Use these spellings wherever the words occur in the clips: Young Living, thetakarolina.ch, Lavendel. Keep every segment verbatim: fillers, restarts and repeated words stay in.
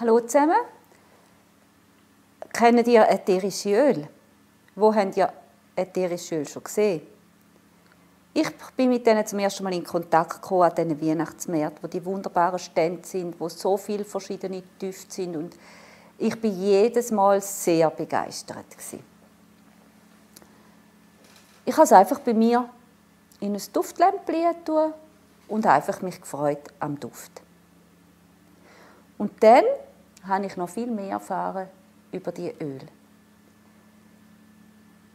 Hallo zusammen. Kennt ihr ätherische Öl? Wo habt ihr ätherische Öl schon gesehen? Ich bin mit denen zum ersten Mal in Kontakt gekommen an diesen Weihnachtsmärkten, wo die wunderbaren Stände sind, wo so viele verschiedene Düfte sind. Und ich bin jedes Mal sehr begeistert gewesen. Ich habe es einfach bei mir in ein Duftlämpchen tun und einfach mich gefreut am Duft. Und dann habe ich noch viel mehr erfahren über die Öle.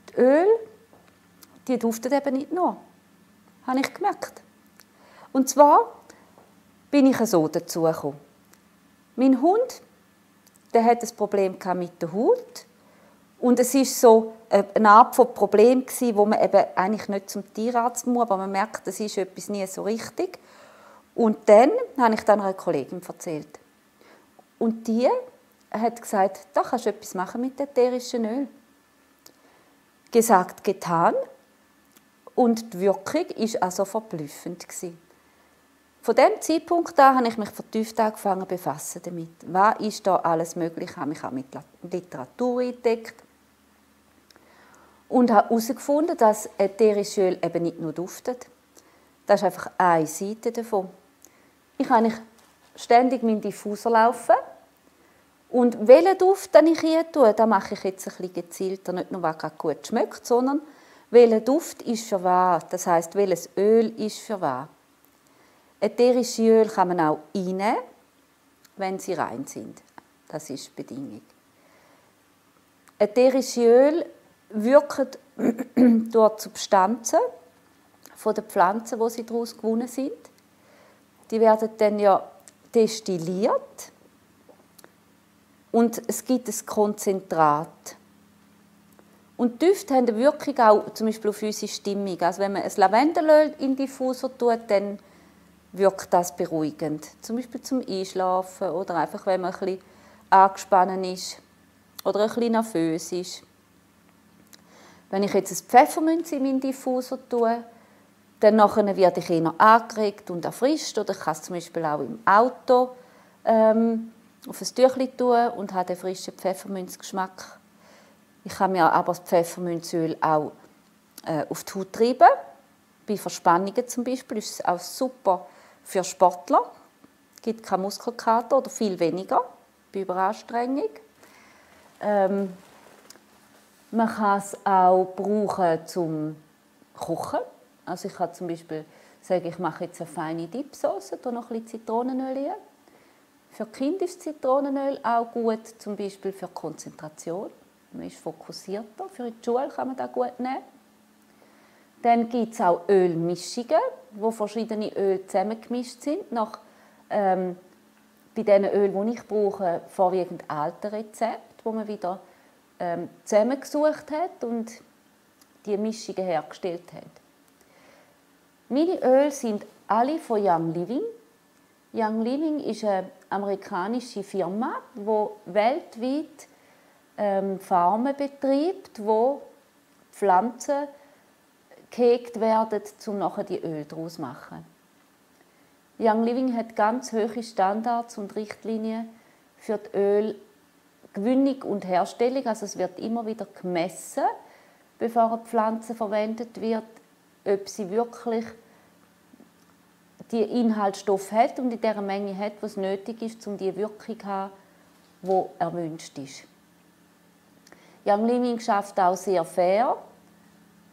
Die Öle, die duften eben nicht nur, habe ich gemerkt. Und zwar bin ich so dazu gekommen. Mein Hund, der hat ein Problem mit der Haut. Und es war so eine Art von Problem, wo man eben eigentlich nicht zum Tierarzt muss, aber man merkt, das ist etwas nie so richtig. Und dann habe ich dann einer Kollegin erzählt. Und die hat gesagt, da kannst du etwas machen mit ätherischem Öl. Gesagt, getan. Und die Wirkung war also verblüffend. Von diesem Zeitpunkt an habe ich mich vertieft angefangen zu befassen damit. Was ist da alles möglich? Ich habe mich auch mit Literatur entdeckt. Und habe herausgefunden, dass ätherisches Öl eben nicht nur duftet. Das ist einfach eine Seite davon. Ich habe ständig meinen Diffuser laufen. Und welchen Duft den ich hier tue, das mache ich jetzt ein bisschen gezielter. Nicht nur, was gerade gut schmeckt, sondern welcher Duft ist für was. Das heisst, welches Öl ist für was. Ätherische Öl kann man auch einnehmen, wenn sie rein sind. Das ist die Bedingung. Ätherische Öl wirken durch die Substanzen von den Pflanzen, die sie daraus gewonnen sind. Die werden dann ja destilliert und es gibt ein Konzentrat. Und Düfte haben eine Wirkung auch zum Beispiel auf unsere Stimmung. Also wenn man ein Lavendelöl in den Diffuser tut, dann wirkt das beruhigend. Zum Beispiel zum Einschlafen oder einfach, wenn man ein bisschen angespannt ist oder ein bisschen nervös ist. Wenn ich jetzt ein Pfefferminz in meinen Diffuser tue, dann nachher werde ich eher angeregt und erfrischt. Oder ich kann es zum Beispiel auch im Auto ähm, auf ein Tüchlein tun und habe den frischen Pfefferminzgeschmack. Ich kann mir aber das Pfefferminzöl auch äh, auf die Haut treiben. Bei Verspannungen zum Beispiel ist es auch super für Sportler. Es gibt keinen Muskelkater oder viel weniger bei Überanstrengung. Ähm, man kann es auch brauchen zum Kochen. Also ich kann zum Beispiel sagen, ich mache jetzt eine feine Dipsauce, da noch ein bisschen Zitronenöl rein. Für Kinder ist Zitronenöl auch gut, zum Beispiel für Konzentration. Man ist fokussierter, für die Schule kann man das gut nehmen. Dann gibt es auch Ölmischungen, wo verschiedene Öle zusammengemischt sind. Nach, ähm, bei den Ölen, die ich brauche, vorwiegend alte Rezepte, die man wieder ähm, zusammengesucht hat und die Mischungen hergestellt hat. Meine Öle sind alle von Young Living. Young Living ist eine amerikanische Firma, die weltweit ähm, Farmen betreibt, wo Pflanzen gehegt werden, um nachher die Öle daraus zu machen. Young Living hat ganz hohe Standards und Richtlinien für die Ölgewinnung und Herstellung. Also es wird immer wieder gemessen, bevor eine Pflanze verwendet wird, ob sie wirklich die Inhaltsstoffe hat und in der Menge hat, was nötig ist, um die Wirkung zu haben, die erwünscht ist. Young Living schafft auch sehr fair.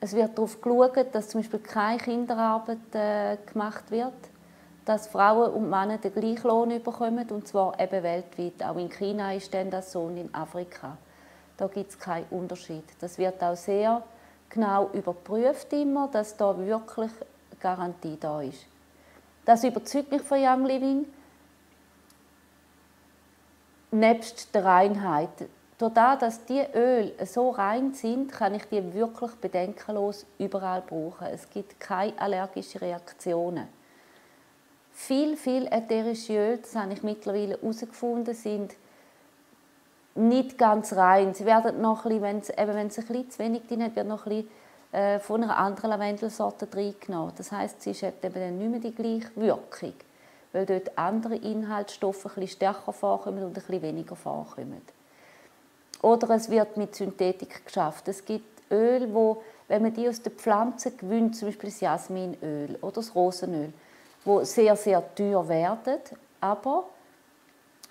Es wird darauf geschaut, dass zum Beispiel keine Kinderarbeit äh, gemacht wird, dass Frauen und Männer den gleichen Lohn bekommen, und zwar eben weltweit. Auch in China ist das so und in Afrika. Da gibt es keinen Unterschied. Das wird auch sehr genau überprüft immer, dass da wirklich Garantie da ist. Das überzeugt mich von Young Living. Nebst der Reinheit. Dadurch, dass die Öle so rein sind, kann ich die wirklich bedenkenlos überall brauchen. Es gibt keine allergischen Reaktionen. Viel, viel ätherische Öle, das habe ich mittlerweile herausgefunden, sind nicht ganz rein. Sie werden noch ein bisschen, wenn es, eben wenn es ein bisschen zu wenig drin hat, wird noch ein bisschen äh, von einer anderen Lavendelsorte reingenommen. Das heisst, sie hat eben dann nicht mehr die gleiche Wirkung, weil dort andere Inhaltsstoffe ein bisschen stärker vorkommen und ein bisschen weniger vorkommen. Oder es wird mit Synthetik geschafft. Es gibt Öl, wo, wenn man die aus den Pflanzen gewinnt, zum Beispiel das Jasminöl oder das Rosenöl, die sehr, sehr teuer werden, aber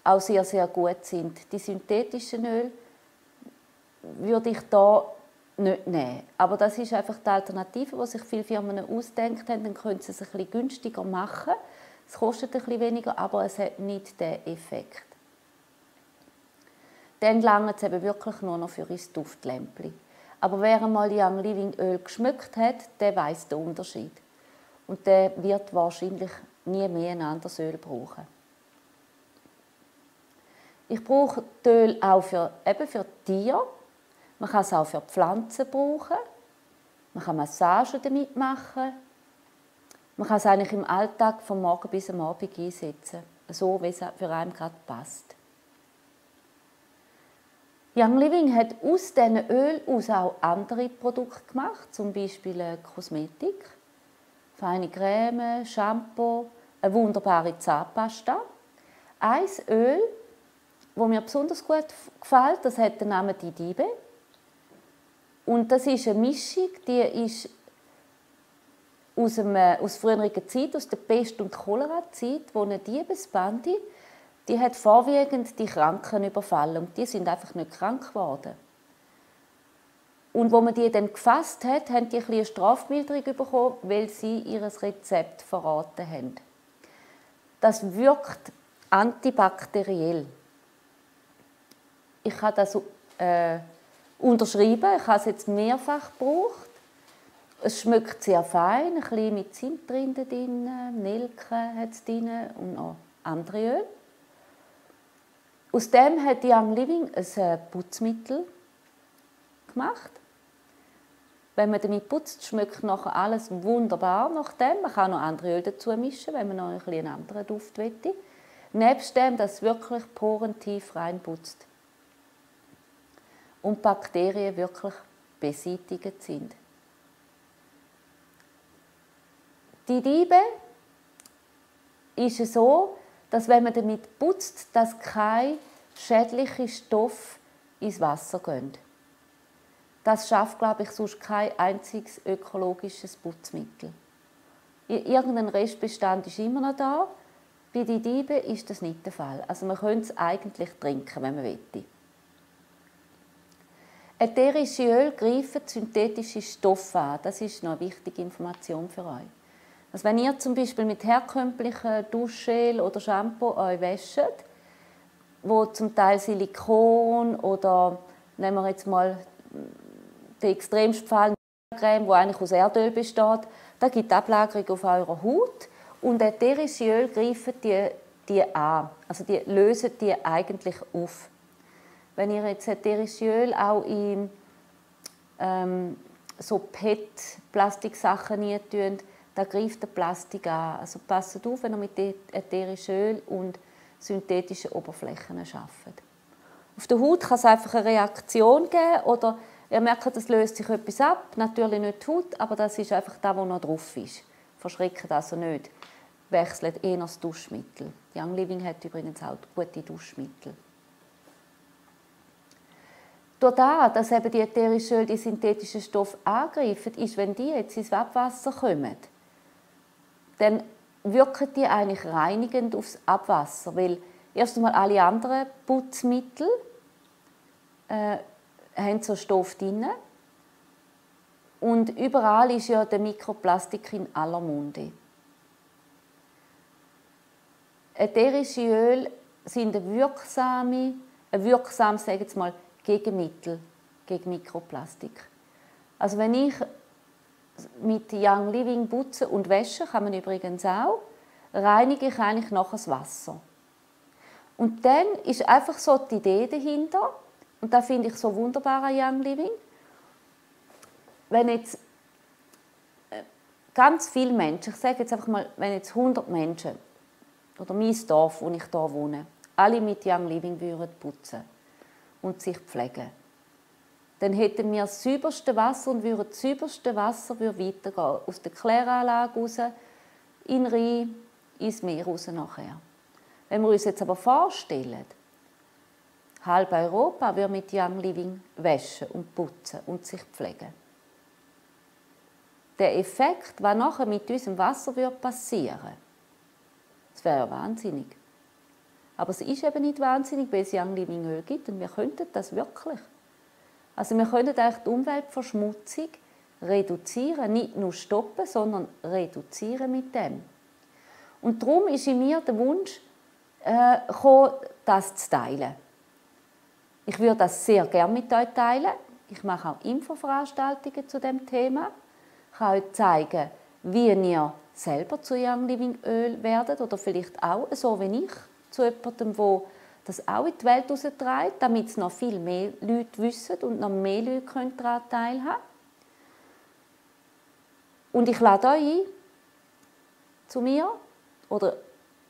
auch sehr, sehr gut sind. Die synthetischen Öle würde ich da nicht nehmen. Aber das ist einfach die Alternative, die sich viele Firmen ausdenkt haben. Dann können sie es ein bisschen günstiger machen. Es kostet ein bisschen weniger, aber es hat nicht den Effekt. Dann langt es eben wirklich nur noch für ein Duftlämpchen. Aber wer einmal Young Living Öl geschmückt hat, der weiss den Unterschied. Und der wird wahrscheinlich nie mehr ein anderes Öl brauchen. Ich brauche Öl auch für, eben für Tiere. Man kann es auch für Pflanzen brauchen. Man kann Massagen damit machen. Man kann es eigentlich im Alltag vom Morgen bis am Abend einsetzen. So, wie es für einen gerade passt. Young Living hat aus diesen Öl aus auch andere Produkte gemacht. Zum Beispiel Kosmetik, feine Creme, Shampoo, eine wunderbare Zahnpasta. Ein Öl, das mir besonders gut gefällt, das hat den Namen Die Diebe. Und das ist eine Mischung, die ist aus, einem, aus früheren Zeit, aus der Pest- und Cholera-Zeit, wo eine Diebesbande, die hat vorwiegend die Kranken überfallen und die sind einfach nicht krank geworden. Und wo man die dann gefasst hat, haben die ein bisschen eine Strafmilderung bekommen, weil sie ihr Rezept verraten haben. Das wirkt antibakteriell. Ich habe das äh, unterschrieben, ich habe es jetzt mehrfach gebraucht. Es schmeckt sehr fein, ein bisschen mit Zimt drin, Nelke hat es drin und noch andere Öle. Aus dem hat Young Living ein Putzmittel gemacht. Wenn man damit putzt, schmeckt nachher alles wunderbar nach dem. Man kann noch andere Öle dazu mischen, wenn man noch ein bisschen einen anderen Duft möchte. Nebst dem, dass es wirklich porentief reinputzt und Bakterien wirklich beseitigt sind. Die Diebe ist es so, dass wenn man damit putzt, dass kein schädlicher Stoff ins Wasser geht. Das schafft, glaube ich, sonst kein einziges ökologisches Putzmittel. Irgendein Restbestand ist immer noch da. Bei den Dieben ist das nicht der Fall. Also man könnte es eigentlich trinken, wenn man möchte. Ätherische Öle greifen synthetische Stoffe an. Das ist noch eine wichtige Information für euch. Also wenn ihr zum Beispiel mit herkömmlichen Duschgel oder Shampoo euch wäscht, wo zum Teil Silikon oder, nehmen wir jetzt mal den extremsten Fall, Creme, die eigentlich aus Erdöl besteht, da gibt es Ablagerung auf eurer Haut. Und ätherische Öle greifen die, die an, also die lösen die eigentlich auf. Wenn ihr jetzt ätherische Öl auch in ähm, so P E T-Plastiksachen reintut, da greift der Plastik an. Also passt auf, wenn ihr mit ätherischem Öl und synthetischen Oberflächen arbeitet. Auf der Haut kann es einfach eine Reaktion geben oder ihr merkt, es löst sich etwas ab. Natürlich nicht die Haut, aber das ist einfach das, was noch drauf ist. Verschreckt also nicht. Wechselt eher das Duschmittel. Young Living hat übrigens auch gute Duschmittel. Dadurch, dass eben die ätherischen Öle die synthetischen Stoffe angreifen, ist, wenn die jetzt ins Abwasser kommen, dann wirken die eigentlich reinigend aufs Abwasser, weil erst einmal alle anderen Putzmittel äh, haben so Stoff drin. Und überall ist ja der Mikroplastik in aller Munde. Ätherische Öle sind eine wirksame, eine wirksame, sage ich jetzt mal, Gegenmittel gegen Mikroplastik. Also wenn ich mit Young Living putze und wäsche, kann man übrigens auch, reinige ich eigentlich nachher das Wasser. Und dann ist einfach so die Idee dahinter, und das finde ich so wunderbar an Young Living, wenn jetzt ganz viele Menschen, ich sage jetzt einfach mal, wenn jetzt hundert Menschen, oder mein Dorf, wo ich hier wohne, alle mit Young Living würden putzen und sich pflegen. dann hätten wir das sauberste Wasser und würde das sauberste Wasser weitergehen. Aus der Kläranlage raus, in den Rhein, ins Meer raus nachher. Wenn wir uns jetzt aber vorstellen, halb Europa würde mit Young Living waschen und putzen und sich pflegen. Der Effekt, was nachher mit unserem Wasser passieren würde, das wäre ja wahnsinnig. Aber es ist eben nicht wahnsinnig, weil es Young Living Öl gibt. Und wir könnten das wirklich. Also wir könnten eigentlich die Umweltverschmutzung reduzieren, nicht nur stoppen, sondern reduzieren mit dem. Und darum ist in mir der Wunsch äh, gekommen, das zu teilen. Ich würde das sehr gerne mit euch teilen. Ich mache auch Infoveranstaltungen zu dem Thema. Ich kann euch zeigen, wie ihr selber zu Young Living Öl werdet oder vielleicht auch so wie ich zu jemandem, der das auch in die Welt hinausträgt, damit es noch viel mehr Leute wissen und noch mehr Leute daran teilhaben können. Und ich lade euch ein zu mir oder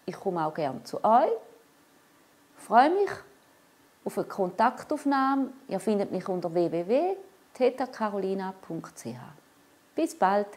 ich komme auch gerne zu euch. Ich freue mich auf eine Kontaktaufnahme. Ihr findet mich unter w w w punkt theta karolina punkt c h. Bis bald!